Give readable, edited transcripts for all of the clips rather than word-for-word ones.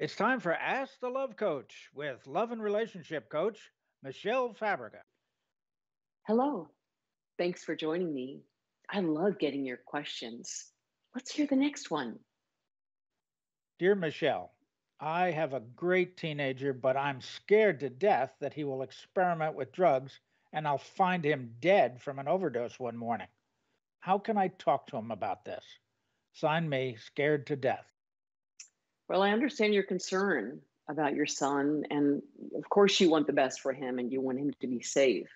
It's time for Ask the Love Coach with Love and Relationship Coach, Michele Fabrega. Hello. Thanks for joining me. I love getting your questions. Let's hear the next one. Dear Michele, I have a great teenager, but I'm scared to death that he will experiment with drugs and I'll find him dead from an overdose one morning. How can I talk to him about this? Sign me, scared to death. Well, I understand your concern about your son, and of course you want the best for him and you want him to be safe.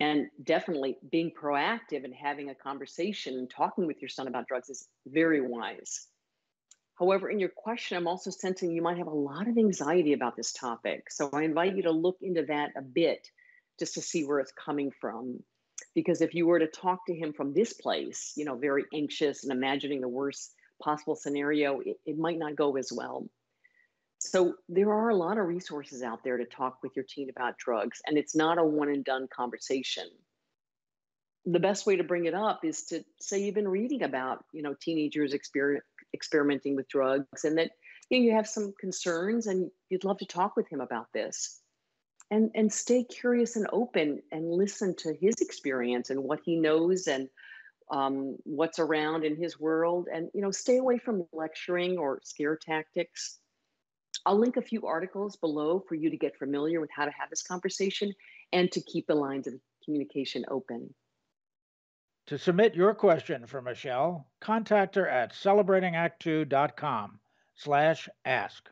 And definitely being proactive and having a conversation and talking with your son about drugs is very wise. However, in your question, I'm also sensing you might have a lot of anxiety about this topic. So I invite you to look into that a bit just to see where it's coming from. Because if you were to talk to him from this place, you know, very anxious and imagining the worst possible scenario, it might not go as well. So there are a lot of resources out there to talk with your teen about drugs, and it's not a one and done conversation. The best way to bring it up is to say you've been reading about, you know, teenagers experimenting with drugs, and that, you know, you have some concerns and you'd love to talk with him about this. And stay curious and open and listen to his experience and what he knows and what's around in his world, and, you know, stay away from lecturing or scare tactics. I'll link a few articles below for you to get familiar with how to have this conversation and to keep the lines of communication open. To submit your question for Michele, contact her at celebratingact2.com/ask.